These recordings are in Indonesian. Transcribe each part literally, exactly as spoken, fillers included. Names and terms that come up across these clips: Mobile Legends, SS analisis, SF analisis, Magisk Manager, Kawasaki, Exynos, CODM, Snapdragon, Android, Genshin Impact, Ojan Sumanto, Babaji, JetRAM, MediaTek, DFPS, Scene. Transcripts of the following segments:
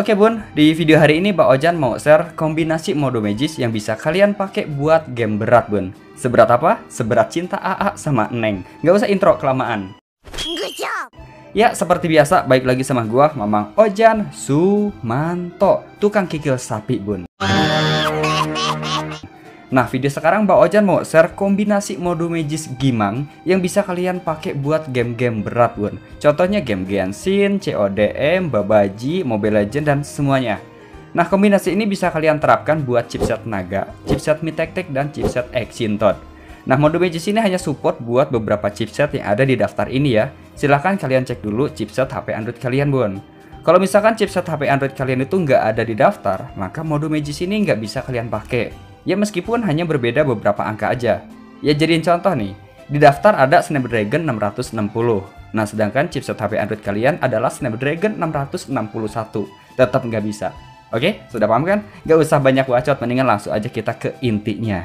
Oke bun, di video hari ini Pak Ojan mau share kombinasi mode Magisk yang bisa kalian pakai buat game berat bun. Seberat apa? Seberat cinta A A sama Neng. Gak usah intro kelamaan. Ya seperti biasa, baik lagi sama gua Mamang Ojan Sumanto, tukang kikil sapi bun. Nah, video sekarang Mbak Ojan mau share kombinasi mode Magisk Gimang yang bisa kalian pakai buat game-game berat bun. Contohnya game Genshin, C O D M, Babaji, Mobile Legends, dan semuanya. Nah, kombinasi ini bisa kalian terapkan buat chipset Naga, chipset MediaTek, dan chipset Exynos. Nah, mode Magisk ini hanya support buat beberapa chipset yang ada di daftar ini ya. Silahkan kalian cek dulu chipset H P Android kalian bun. Kalau misalkan chipset H P Android kalian itu nggak ada di daftar, maka mode Magisk ini nggak bisa kalian pakai. Ya meskipun hanya berbeda beberapa angka aja. Ya jadiin contoh nih, di daftar ada Snapdragon enam ratus enam puluh. Nah sedangkan chipset H P Android kalian adalah Snapdragon enam ratus enam puluh satu. Tetap nggak bisa. Oke, sudah paham kan? Nggak usah banyak bacot, mendingan langsung aja kita ke intinya.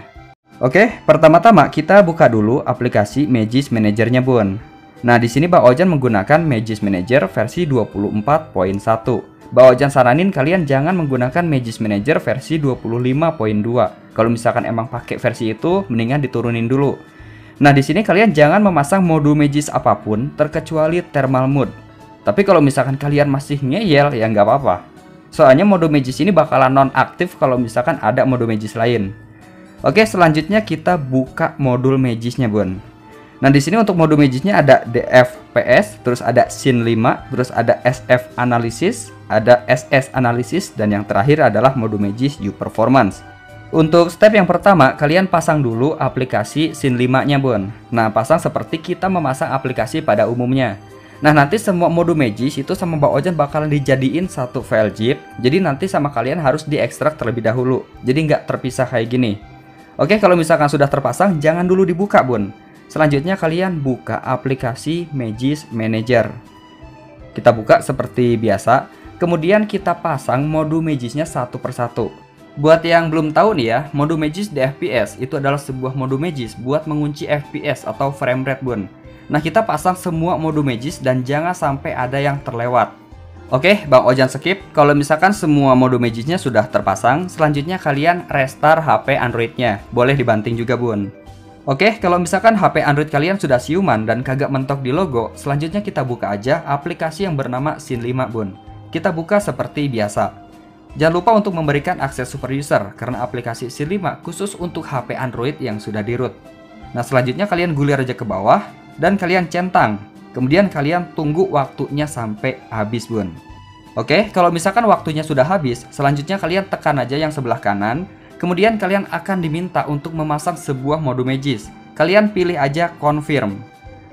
Oke, pertama-tama kita buka dulu aplikasi Magisk Manager-nya bun. Nah di sini Pak Ojan menggunakan Magisk Manager versi dua puluh empat titik satu. Bang Ojan saranin kalian jangan menggunakan Magisk Manager versi dua puluh lima titik dua. Kalau misalkan emang pakai versi itu, mendingan diturunin dulu. Nah, di sini kalian jangan memasang mode Magisk apapun terkecuali Thermal Mode. Tapi kalau misalkan kalian masih ngeyel, ya nggak apa-apa. Soalnya mode Magisk ini bakalan non-aktif kalau misalkan ada mode Magisk lain. Oke, selanjutnya kita buka modul Magisknya, bun. Nah, di sini untuk mode Magisknya ada D F P S, terus ada Scene lima, terus ada S F analisis, ada S S analisis, dan yang terakhir adalah mode Magisk U Performance. Untuk step yang pertama, kalian pasang dulu aplikasi Scene lima-nya, bun. Nah, pasang seperti kita memasang aplikasi pada umumnya. Nah, nanti semua mode Magisk itu sama Mbak Ojan bakalan dijadiin satu file zip. Jadi nanti sama kalian harus diekstrak terlebih dahulu. Jadi nggak terpisah kayak gini. Oke, kalau misalkan sudah terpasang, jangan dulu dibuka, bun. Selanjutnya kalian buka aplikasi Magisk Manager. Kita buka seperti biasa. Kemudian kita pasang mode Magisknya satu persatu. Buat yang belum tahu nih ya, mode Magisk D F P S itu adalah sebuah mode Magisk buat mengunci F P S atau frame rate bun. Nah kita pasang semua mode Magisk dan jangan sampai ada yang terlewat. Oke, Bang Ojan skip. Kalau misalkan semua mode Magisknya sudah terpasang, selanjutnya kalian restart H P Androidnya. Boleh dibanting juga bun. Oke, kalau misalkan H P Android kalian sudah siuman dan kagak mentok di logo, selanjutnya kita buka aja aplikasi yang bernama Scene lima, bun. Kita buka seperti biasa. Jangan lupa untuk memberikan akses super user, karena aplikasi Scene lima khusus untuk H P Android yang sudah di-root. Nah, selanjutnya kalian gulir aja ke bawah, dan kalian centang. Kemudian kalian tunggu waktunya sampai habis, bun. Oke, kalau misalkan waktunya sudah habis, selanjutnya kalian tekan aja yang sebelah kanan. Kemudian kalian akan diminta untuk memasang sebuah mode Magisk. Kalian pilih aja confirm.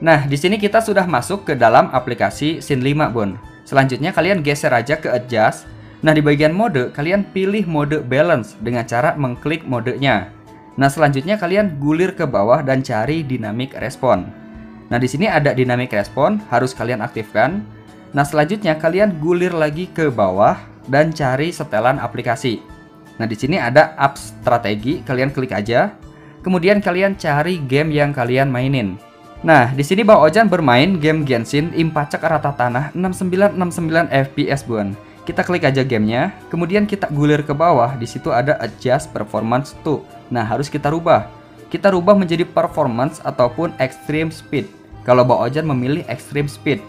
Nah, di sini kita sudah masuk ke dalam aplikasi Scene lima, bun. Selanjutnya kalian geser aja ke adjust. Nah, di bagian mode kalian pilih mode balance dengan cara mengklik modenya. Nah, selanjutnya kalian gulir ke bawah dan cari dynamic response. Nah, di sini ada dynamic response harus kalian aktifkan. Nah, selanjutnya kalian gulir lagi ke bawah dan cari setelan aplikasi. Nah, di sini ada apps strategi, kalian klik aja. Kemudian kalian cari game yang kalian mainin. Nah, di sini Bang Ojan bermain game Genshin Impact rata tanah enam sembilan enam sembilan F P S, bun. Kita klik aja gamenya, kemudian kita gulir ke bawah, di situ ada adjust performance to. Nah, harus kita rubah. Kita rubah menjadi performance ataupun extreme speed. Kalau Bang Ojan memilih extreme speed.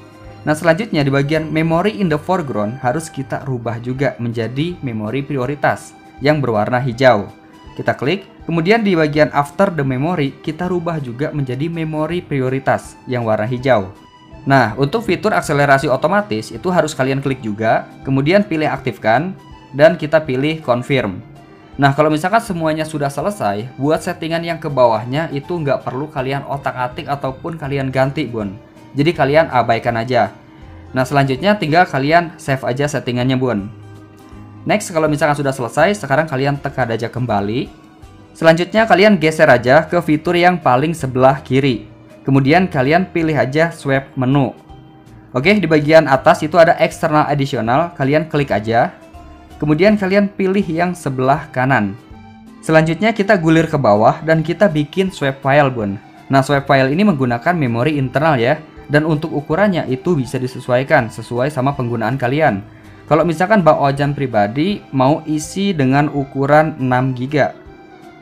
Nah, selanjutnya di bagian memory in the foreground harus kita rubah juga menjadi memori prioritas yang berwarna hijau. Kita klik, kemudian di bagian after the memory kita rubah juga menjadi memori prioritas yang warna hijau. Nah, untuk fitur akselerasi otomatis itu harus kalian klik juga, kemudian pilih aktifkan dan kita pilih confirm. Nah, kalau misalkan semuanya sudah selesai, buat settingan yang ke bawahnya itu nggak perlu kalian otak-atik ataupun kalian ganti, bun. Jadi kalian abaikan aja. Nah, selanjutnya tinggal kalian save aja settingannya, bun. Next, kalau misalkan sudah selesai, sekarang kalian tekan aja kembali. Selanjutnya, kalian geser aja ke fitur yang paling sebelah kiri. Kemudian, kalian pilih aja swipe menu. Oke, di bagian atas itu ada external additional, kalian klik aja. Kemudian, kalian pilih yang sebelah kanan. Selanjutnya, kita gulir ke bawah dan kita bikin swipe file, bun. Nah, swipe file ini menggunakan memori internal ya. Dan untuk ukurannya itu bisa disesuaikan sesuai sama penggunaan kalian. Kalau misalkan Bang Ojan pribadi mau isi dengan ukuran enam giga,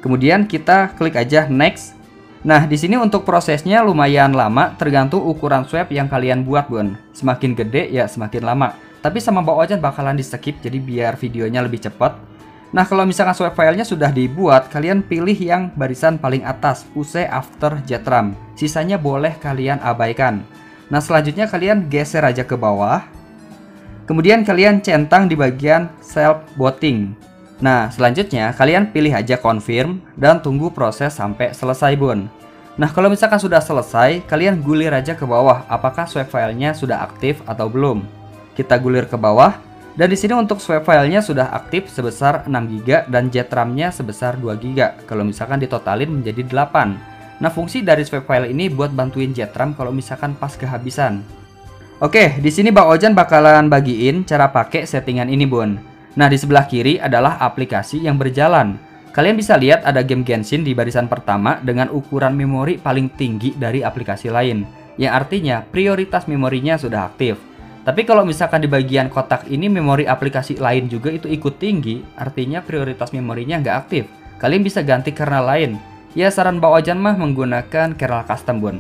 kemudian kita klik aja next. Nah, di sini untuk prosesnya lumayan lama, tergantung ukuran swab yang kalian buat, Bun. Semakin gede ya semakin lama. Tapi sama Bang Ojan bakalan di-skip jadi biar videonya lebih cepat. Nah, kalau misalkan swab filenya sudah dibuat, kalian pilih yang barisan paling atas, usai after jetram. Sisanya boleh kalian abaikan. Nah, selanjutnya kalian geser aja ke bawah. Kemudian kalian centang di bagian self botting. Nah, selanjutnya kalian pilih aja confirm dan tunggu proses sampai selesai, Bun. Nah, kalau misalkan sudah selesai, kalian gulir aja ke bawah apakah swab filenya sudah aktif atau belum. Kita gulir ke bawah dan di sini untuk swab filenya sudah aktif sebesar enam giga dan JetRAM-nya sebesar dua giga. Kalau misalkan ditotalin menjadi delapan. Nah, fungsi dari swab file ini buat bantuin JetRAM kalau misalkan pas kehabisan. Oke, di sini Bang Ojan bakalan bagiin cara pakai settingan ini, Bun. Nah, di sebelah kiri adalah aplikasi yang berjalan. Kalian bisa lihat ada game Genshin di barisan pertama dengan ukuran memori paling tinggi dari aplikasi lain, yang artinya prioritas memorinya sudah aktif. Tapi kalau misalkan di bagian kotak ini memori aplikasi lain juga itu ikut tinggi, artinya prioritas memorinya nggak aktif. Kalian bisa ganti kernel lain. Ya, saran Bang Ojan mah menggunakan kernel custom, Bun.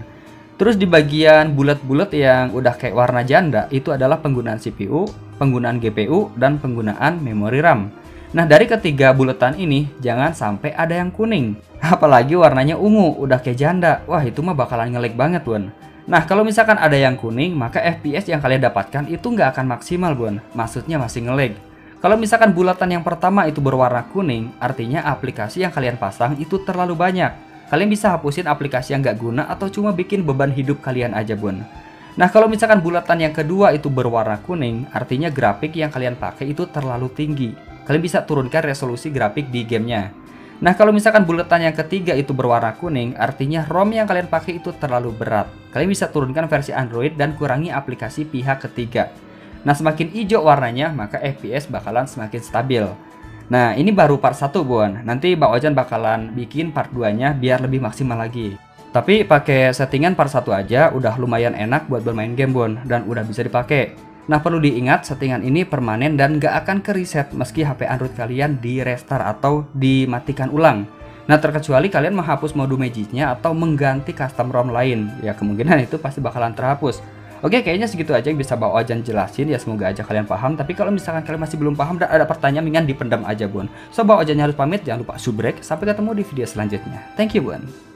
Terus di bagian bulat-bulat yang udah kayak warna janda itu adalah penggunaan C P U, penggunaan G P U, dan penggunaan memori RAM. Nah, dari ketiga buletan ini jangan sampai ada yang kuning. Apalagi warnanya ungu, udah kayak janda. Wah, itu mah bakalan nge-lag banget, Bun. Nah, kalau misalkan ada yang kuning, maka F P S yang kalian dapatkan itu nggak akan maksimal, Bun. Maksudnya masih nge-lag. Kalau misalkan bulatan yang pertama itu berwarna kuning, artinya aplikasi yang kalian pasang itu terlalu banyak. Kalian bisa hapusin aplikasi yang nggak guna atau cuma bikin beban hidup kalian aja, Bun. Nah, kalau misalkan bulatan yang kedua itu berwarna kuning, artinya grafik yang kalian pakai itu terlalu tinggi. Kalian bisa turunkan resolusi grafik di gamenya. Nah, kalau misalkan bulatan yang ketiga itu berwarna kuning, artinya ROM yang kalian pakai itu terlalu berat. Kalian bisa turunkan versi Android dan kurangi aplikasi pihak ketiga. Nah, semakin hijau warnanya, maka F P S bakalan semakin stabil. Nah, ini baru part satu, Bun. Nanti Bang Ojan bakalan bikin part dua-nya biar lebih maksimal lagi. Tapi pakai settingan part satu aja udah lumayan enak buat bermain game, Bun, dan udah bisa dipakai. Nah, perlu diingat settingan ini permanen dan gak akan ke-reset meski H P Android kalian di-restart atau dimatikan ulang. Nah, terkecuali kalian menghapus mode Magisk-nya atau mengganti custom ROM lain. Ya, kemungkinan itu pasti bakalan terhapus. Oke, kayaknya segitu aja yang bisa Bang Ojan jelasin. Ya, semoga aja kalian paham. Tapi kalau misalkan kalian masih belum paham dan ada pertanyaan, mendingan dipendam aja, Bun. So, Bang Ojannya harus pamit. Jangan lupa subrek. Sampai ketemu di video selanjutnya. Thank you, Bun.